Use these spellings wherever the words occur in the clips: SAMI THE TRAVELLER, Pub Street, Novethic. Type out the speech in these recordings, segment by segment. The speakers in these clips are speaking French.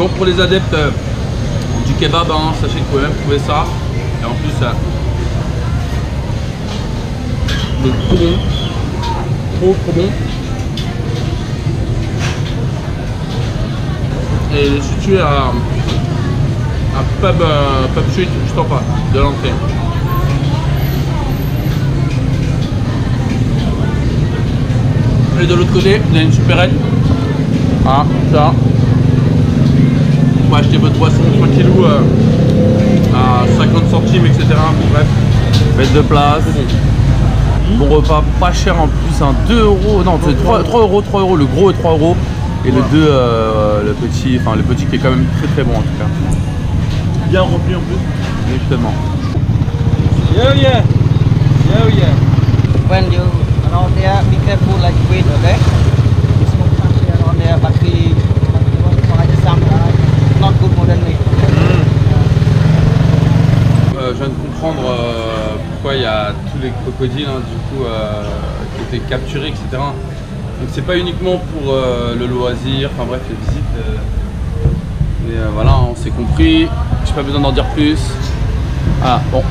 Donc pour les adeptes du kebab, hein, sachez que vous pouvez même trouver ça. Et en plus, le bon, trop bon. Et il est situé à Pub Street, juste en bas de l'entrée. Et de l'autre côté, il y a une supérette. Ah, ça. Vous pouvez acheter votre boisson tranquillou à 50 centimes, etc. Bref, faites de place. Bon repas, pas cher en plus, hein. 2 euros, non, 3 euros, le gros est 3 euros. Et voilà. Le 2, le petit qui est quand même très bon en tout cas. Bien rempli en plus. Justement. Yeah, yeah. Yeah, yeah. When you around there, be careful like weight, okay? You smoke something around there, but we want to some not good modern way. Je viens de comprendre pourquoi il y a tous les crocodiles, hein, du coup, qui étaient capturés, etc. Donc c'est pas uniquement pour le loisir, enfin bref, les visites. Mais voilà, on s'est compris, j'ai pas besoin d'en dire plus. Ah bon.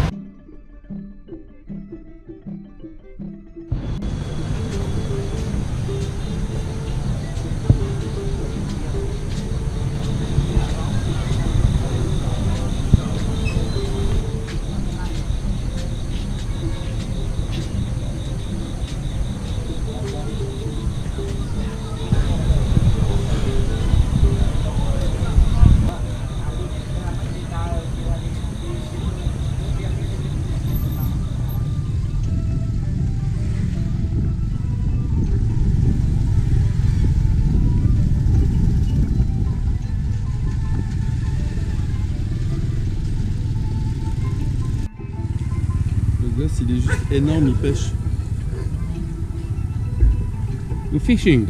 Il est juste énorme, il pêche. You're fishing.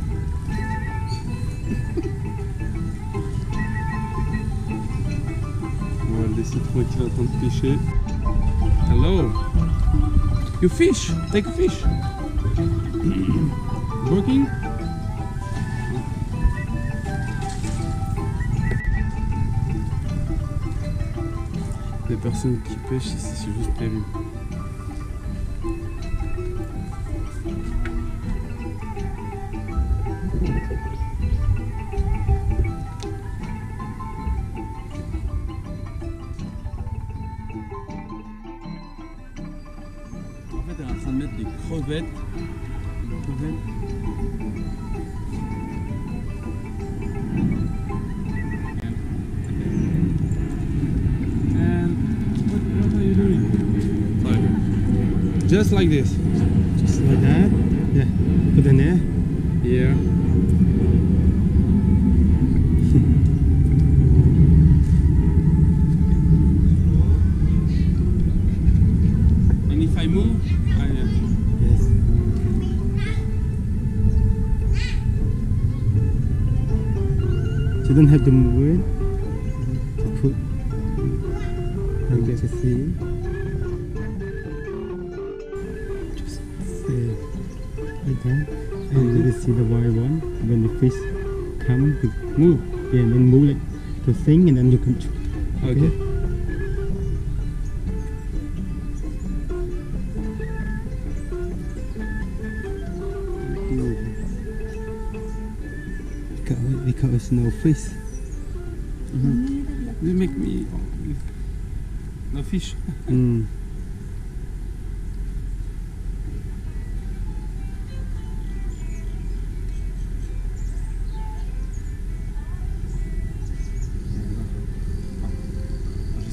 On va le laisser tranquille en train de pêcher. Hello. You fish. Take a fish. Working. Les personnes qui pêchent ici, c'est juste terrible. En fait, elle est en train de mettre des crevettes. Just like this. Just like that. Yeah. Put in there. Yeah. And if I move, I yes. You don't have to move it. To put. And get a see. And you see the white one when the fish come to move, yeah, and then move like to sink, and then you can. Okay. Okay. Because it's no fish. Mm-hmm. You make me no fish. Mm.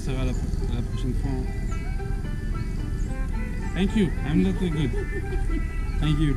À la prochaine fois. Thank you. I'm not that good. Thank you.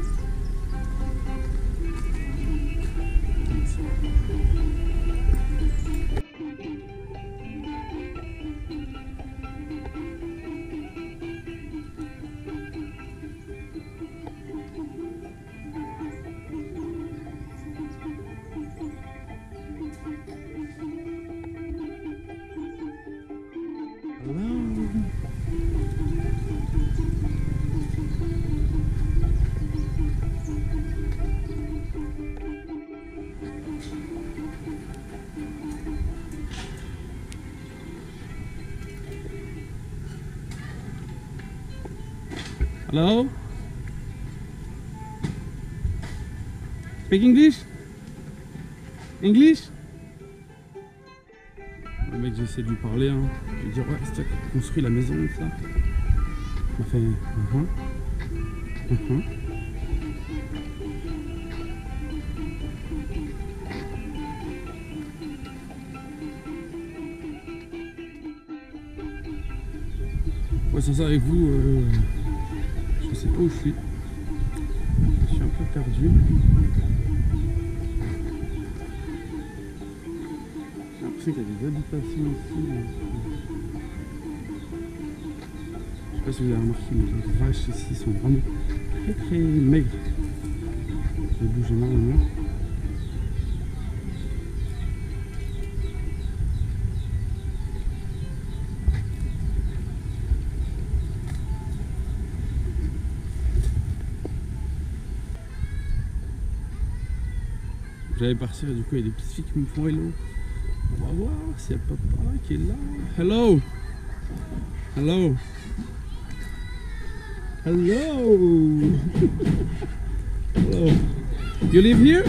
Hello? Speak English? English? Le mec, j'ai essayé de lui parler, hein. Je lui ai dit, ouais, c'est toi qui as construit la maison, ça. Il m'a fait, Ouais, sans ça avec vous, je sais pas où je suis. Je suis un peu perdu. J'ai l'impression qu'il y a des habitations ici. Je sais pas si vous avez remarqué, mais les vaches ici sont vraiment très maigres. Elles bougent énormément. J'allais partir et du coup il y a des petites filles qui me font hello. On va voir s'il y a papa qui est là. Hello! Hello! Hello! Hello! You live here?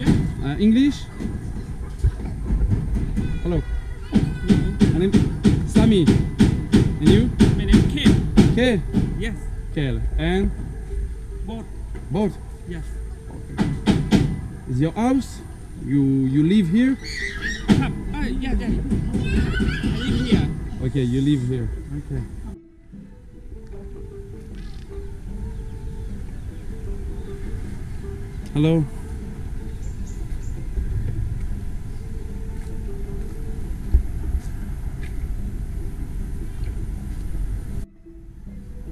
Yeah. English? Hello. My name is Sammy. And you? My name is Kale. Kale? Yes. Kale. And? Boat. Boat? Yes. Is your house? You live here? Yeah. I live here. Okay, you live here. Okay. Hello.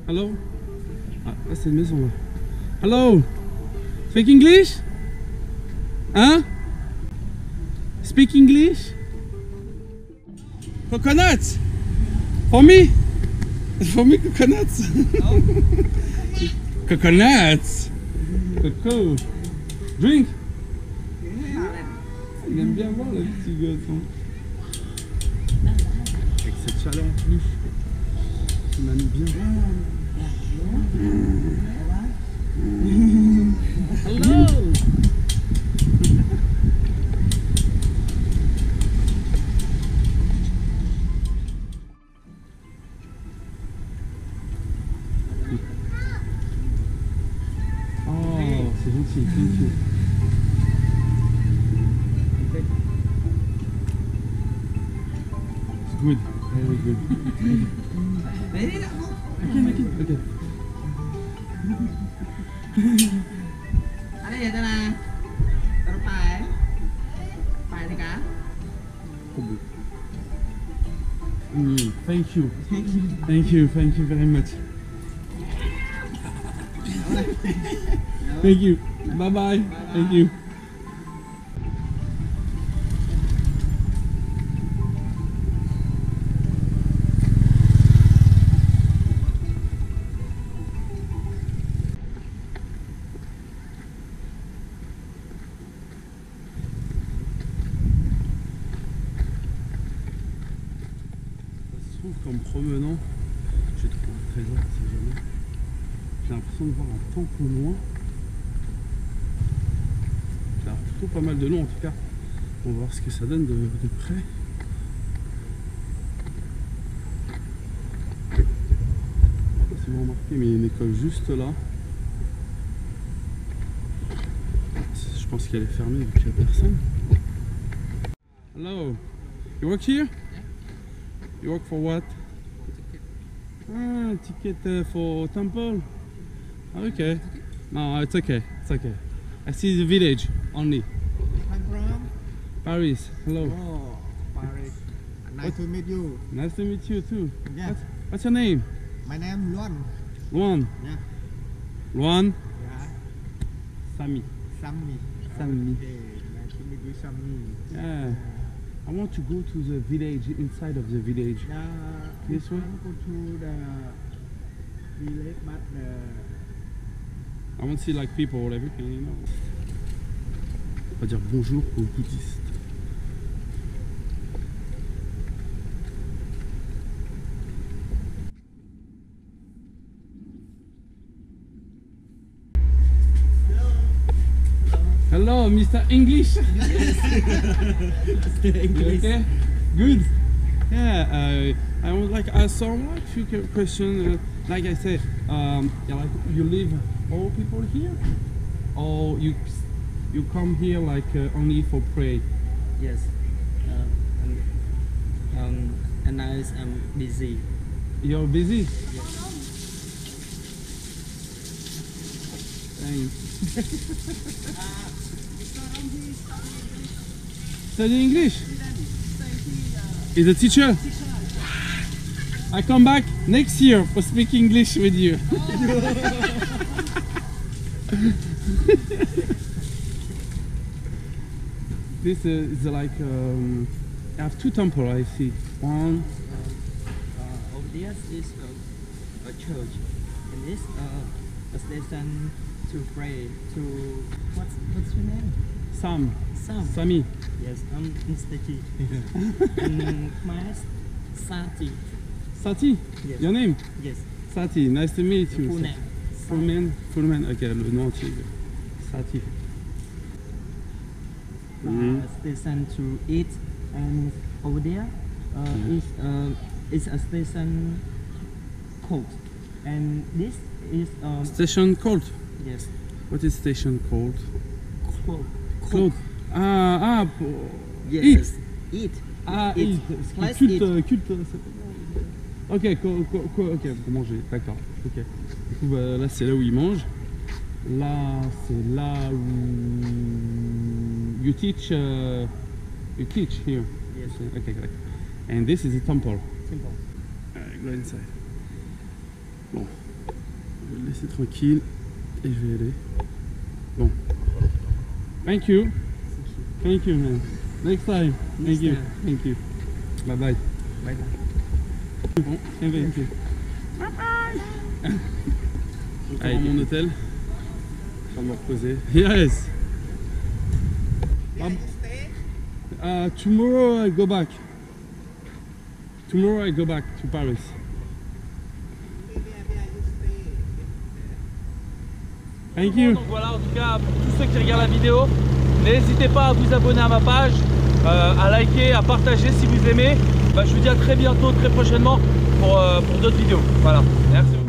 Hello. Ah, c'est une maison là. Hello. Speak English? Hein? Speak English? Coconuts! For me? For me, coconuts! Oh. Coconuts! Coco! Drink! Il aime bien voir le petit gâteau. Avec cette chaleur en plus. Il m'aime bien voir. Hello! Good, very good. Okay. Thank you. Thank you very much. Thank you. Bye-bye. Thank you. En me promenant, j'ai trouvé un trésor, si jamais. J'ai l'impression de voir un temple au loin. Ça a plutôt pas mal de long en tout cas. On va voir ce que ça donne de près. Je sais pas si vous remarquez, mais il y a une école juste là. Je pense qu'elle est fermée vu qu'il n'y a personne. Hello, you work here? You work for what? Ticket. Ah, ticket for temple? Okay. No, it's okay. It's okay. I see the village only. Hi, Bram. Paris. Hello. Oh, Paris. Nice to meet you. Nice to meet you too. Yeah. What's your name? My name Luan. Luan. Yeah. Luan. Yeah. Sammy. Okay. Nice to meet you, Sammy. Yeah. I want to go to the village, inside of the village. This one? I want to go to the village, but I want to see like people, everything, you know. On va dire bonjour aux bouddhistes. Oh, Mr. English! Mr. English. Okay? Good. Yeah, I would like to ask someone a few questions. Like I said, like you live all people here? Or you come here like only for pray? Yes. And now I'm busy. You're busy? Yes. Study English? Is a teacher? I come back next year for speak English with you. This is like I have two temples. I see one. Over there is a church, and this a station. To pray to what's your name? Sam. Sami. Yes, I'm Mistaki. Yeah. And my Sati. Sati? Yes. Your name? Yes. Sati, nice to meet you. Full name. Full man. Okay, le nom entier. Sati. Station to eat, and over there is a station called, and this is a station called. Yes. What is station called? Cloud. Ah, yes. Eat. Culte. Ok, pour manger, d'accord. Okay. Du coup, bah, là c'est là où ils mangent. Là, c'est là où you teach here. Yes. Okay, correct. And this is a temple. Simple. Go inside. Bon, je vais le laisser tranquille. Et je vais aller. Bon. Thank you man. Next time. Thank you. Bye bye. Bon, invité. Bye. Allez, mon hôtel. Je vais me reposer. Yes. Tomorrow I go back. Tomorrow I go back to Paris. Thank you. Donc voilà, en tout cas pour tous ceux qui regardent la vidéo, n'hésitez pas à vous abonner à ma page, à liker, à partager si vous aimez. Je vous dis à très bientôt, très prochainement pour d'autres vidéos. Voilà, merci.